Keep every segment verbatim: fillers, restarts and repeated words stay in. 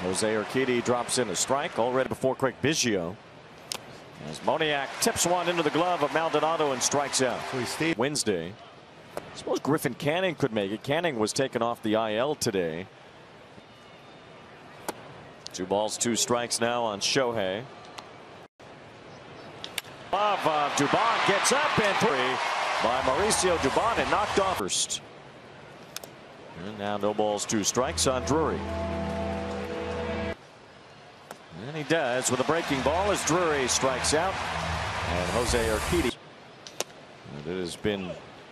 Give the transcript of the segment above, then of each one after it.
Jose Urquidy drops in a strike already before Craig Biggio. As Moniak tips one into the glove of Maldonado and strikes out. Wednesday. I suppose Griffin Canning could make it. Canning was taken off the I L today. Two balls, two strikes now on Shohei. Uh, Dubón gets up and three by Mauricio Dubón and knocked off first. And now no balls, two strikes on Drury. And he does with a breaking ball as Drury strikes out. And Jose Urquidy. And it has been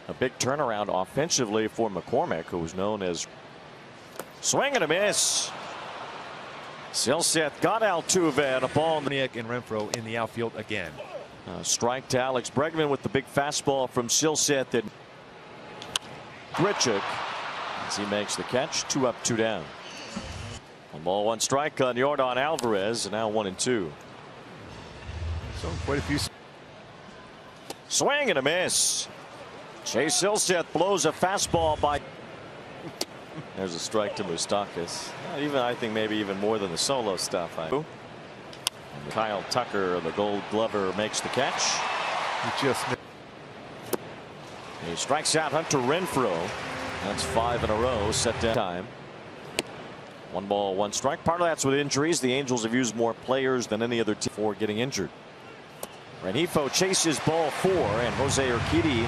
a big turnaround offensively for McCormick, who was known as swing and a miss. Silseth got Altuve and a ball. Moniak and Renfroe in the outfield again. Uh, strike to Alex Bregman with the big fastball from Silseth. And Grichuk as he makes the catch. Two up, two down. One ball, one strike on Yordan Alvarez, and now one and two. So quite a few. Swing and a miss. Chase Silseth blows a fastball by. There's a strike to Moustakas. Even I think maybe even more than the solo stuff. I... Kyle Tucker, the Gold Glover, makes the catch. He just. He strikes out Hunter Renfroe. That's five in a row. Set down time. One ball, one strike. Part of that's with injuries. The Angels have used more players than any other team for getting injured. Rengifo chases ball four, and Jose Urquidy,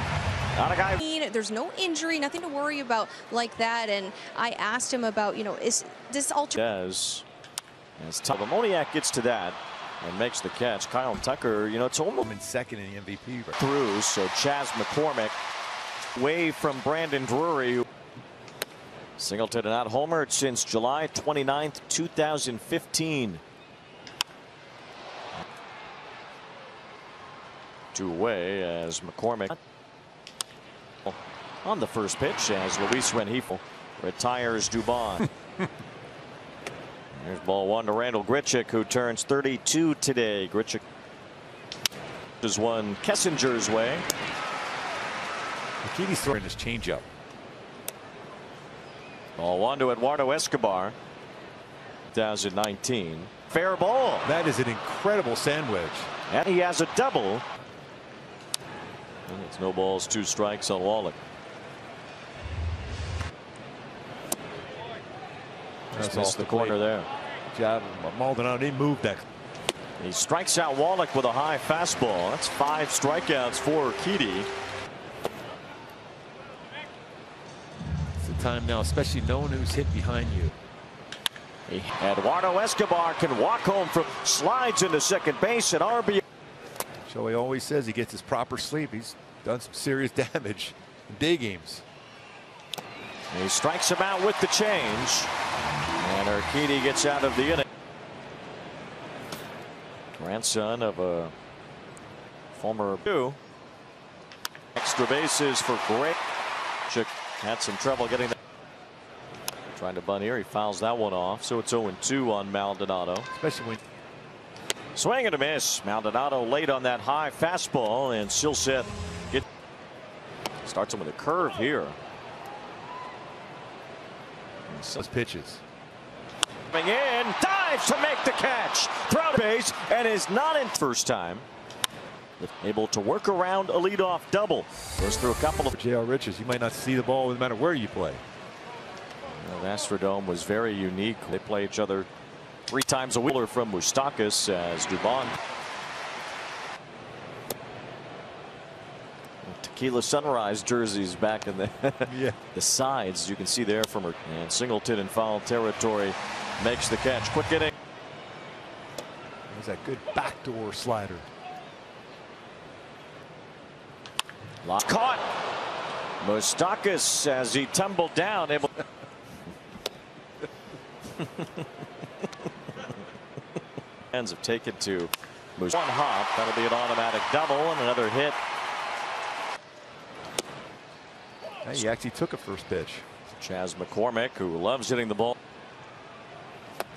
not a guy. There's no injury, nothing to worry about like that. And I asked him about, you know, is this alter? Does as Moniak gets to that and makes the catch. Kyle Tucker, you know, it's almost in second in the M V P through. So Chaz McCormick away from Brandon Drury. Singleton had not homered since July twenty-ninth, two thousand fifteen. Two away as McCormick on the first pitch as Luis Rengifo retires Dubón. There's ball one to Randal Grichuk, who turns thirty-two today. Grichuk is one Kessinger's way. Urquidy's throwing his changeup. Ball one to Eduardo Escobar. twenty nineteen. Fair ball. That is an incredible sandwich. And he has a double. And it's no balls, two strikes on Wallach. Just missed the corner there. Job Maldonado, he moved that. He strikes out Wallach with a high fastball. That's five strikeouts for Urquidy. Time now, especially knowing who's hit behind you. Eduardo Escobar can walk home from slides into second base at R B I. Shohei always says he gets his proper sleep. He's done some serious damage in day games. And he strikes him out with the change, and Urquidy gets out of the inning. Grandson of a former two. Extra bases for Grichuk. Had some trouble getting that. Trying to bunt here. He fouls that one off. So it's oh and two on Maldonado. Especially when. Swing and a miss. Maldonado late on that high fastball. And Silseth gets. Starts him with a curve here. Those pitches. Coming in. Dives to make the catch. Throw to base. And is not in first time. Able to work around a leadoff double. Goes through a couple of J R Richards. You might not see the ball no matter where you play. Well, the Astrodome was very unique. They play each other three times a week. From Moustakas as Dubón. Tequila Sunrise jerseys back in the yeah. the sides you can see there from her. And Singleton in foul territory makes the catch. Quick inning. There's that good backdoor slider. Caught Moustakas as he tumbled down. Able ends up taken to Moustakas. One hop, that'll be an automatic double and another hit. Hey, he actually took a first pitch. Chaz McCormick, who loves hitting the ball.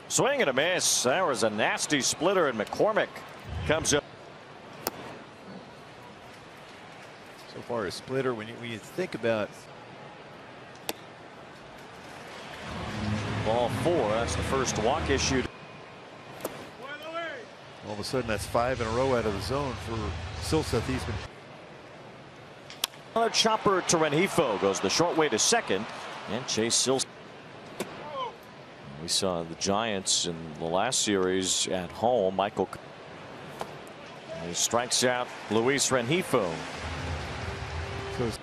Swing and a miss. There was a nasty splitter, and McCormick comes up. So far, a splitter. When you, when you think about ball four. That's the first walk issued. All of a sudden, that's five in a row out of the zone for Silseth. He's been another chopper to Rengifo, goes the short way to second, and Chase Silseth. We saw the Giants in the last series at home. Michael he strikes out Luis Rengifo. So it's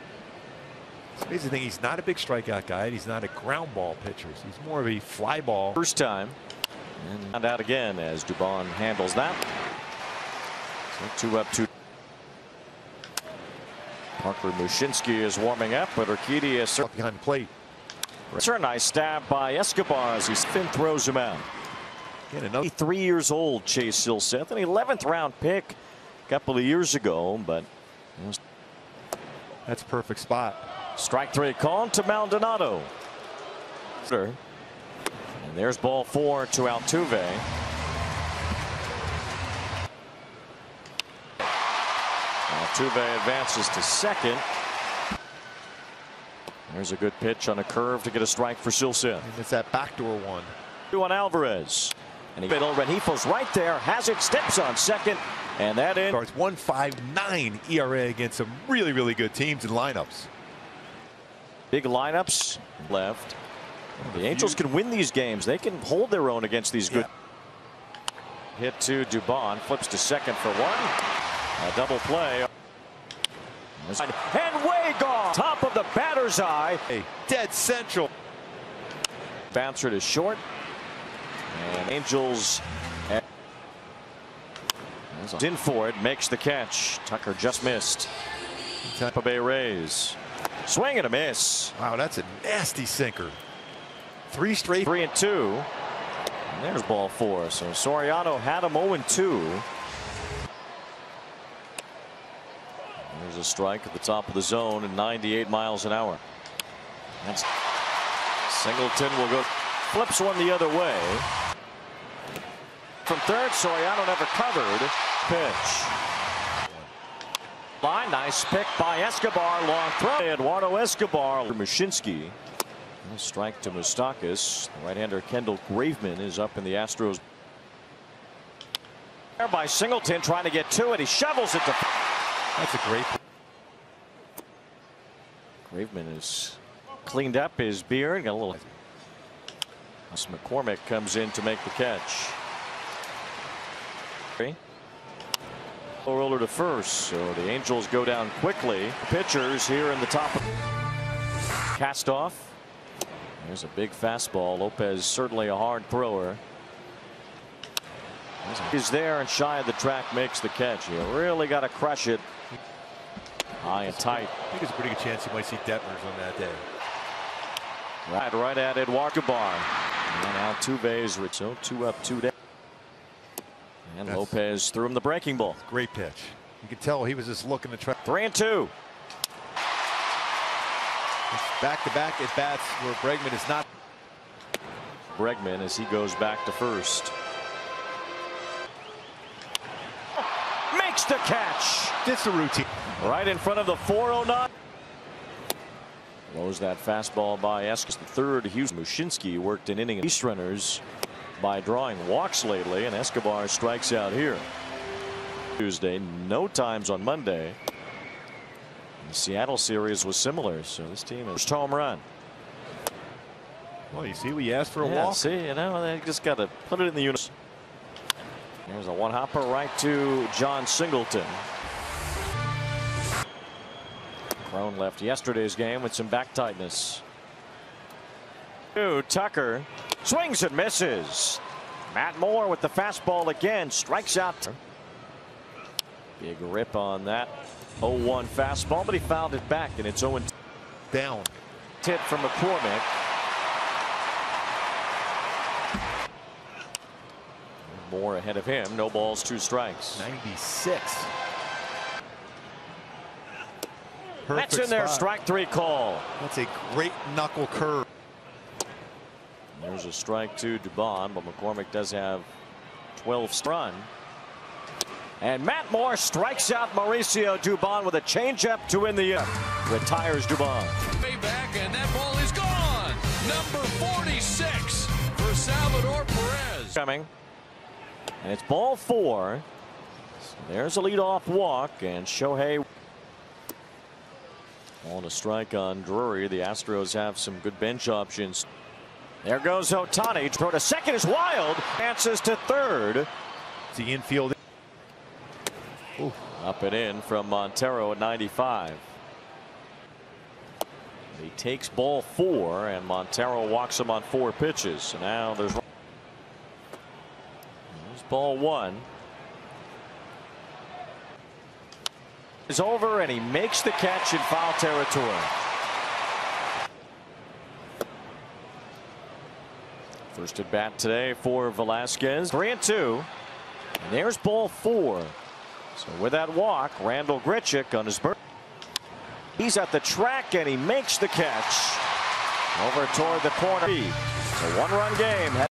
amazing thing, he's not a big strikeout guy, and he's not a ground ball pitcher. So he's more of a fly ball. First time. And out, out again as Dubón handles that. So two up, two. Parker Mushinski is warming up, but Urquidy is behind plate. It's a nice stab by Escobar as he spin throws him out. Again, another three years old, Chase Silseth, an eleventh round pick a couple of years ago, but that's a perfect spot. Strike three call to Maldonado. Sure. And there's ball four to Altuve. Altuve advances to second. There's a good pitch on a curve to get a strike for Silseth. And it's that backdoor one. Yordan Alvarez. And he middle. Rengifo's right there. Has it. Steps on second. And that in. Starts one point five nine E R A against some really, really good teams and lineups. Big lineups left. The Angels can win these games. They can hold their own against these good. Yeah. Hit to Dubón. Flips to second for one. A double play. And way gone. Top of the batter's eye. A dead central. Bouncer to short. And Angels. In for it. Makes the catch. Tucker just missed. Tampa Bay Rays. Swing and a miss. Wow, that's a nasty sinker. Three straight. Three and two. And there's ball four. So Soriano had him oh and two. There's a strike at the top of the zone at ninety-eight miles an hour. That's Singleton will go. Flips one the other way. From third, Soriano never covered. Pitch. By nice pick by Escobar. Long throw. Eduardo Escobar. Mushinski. Strike to Moustakas. The right-hander Kendall Graveman is up in the Astros. There by Singleton trying to get to it. He shovels it to. That's a great. Graveman has cleaned up his beard. Got a little. As McCormick comes in to make the catch. Low roller to first, so the Angels go down quickly. Pitchers here in the top. Cast off. There's a big fastball. Lopez certainly a hard thrower. He's there and shy of the track, makes the catch. You really got to crush it. High and tight. I think there's a pretty good chance you might see Detmers on that day. Right, right at Eduardo Escobar. And Altuve is rich. So two up, two down. And that's, Lopez threw him the breaking ball. Great pitch. You could tell he was just looking to try. Three and two. Back-to-back at bats where Bregman is not. Bregman as he goes back to first. Makes the catch. It's a routine. Right in front of the four oh nine. Blows that fastball by Escobar. The third, Hughes. Mushinski worked an inning of East runners by drawing walks lately, and Escobar strikes out here. Tuesday, no times on Monday. The Seattle series was similar, so this team is first home run. Well, you see, we asked for a yeah, walk. See, you know, they just got to put it in the universe. There's a one hopper right to Jon Singleton. Crone left yesterday's game with some back tightness. Two Tucker swings and misses. Matt Moore with the fastball again, strikes out. Big rip on that. oh one fastball, but he fouled it back, and it's oh and two. Down. Tip from McCormick. Moore ahead of him. No balls, two strikes. ninety-six. Perfect That's in spot. There. Strike three call. That's a great knuckle curve. There's a strike to Dubón, but McCormick does have twelve strun. And Matt Moore strikes out Mauricio Dubón with a changeup to win the year. Retires Dubón. Way back, and that ball is gone. Number forty-six. Salvador Perez coming, and it's ball four. So there's a leadoff walk, and Shohei on a strike on Drury. The Astros have some good bench options. There goes Ohtani. Throw to second is Wild. Chances to third. It's the infield. Ooh. Up and in from Montero at ninety-five. He takes ball four, and Montero walks him on four pitches. So now there's, there's ball one. Is over, and he makes the catch in foul territory. First at bat today for Velasquez. Three and two. And there's ball four. So with that walk, Randal Grichuk on his bird. He's at the track, and he makes the catch. Over toward the corner. It's a one-run game.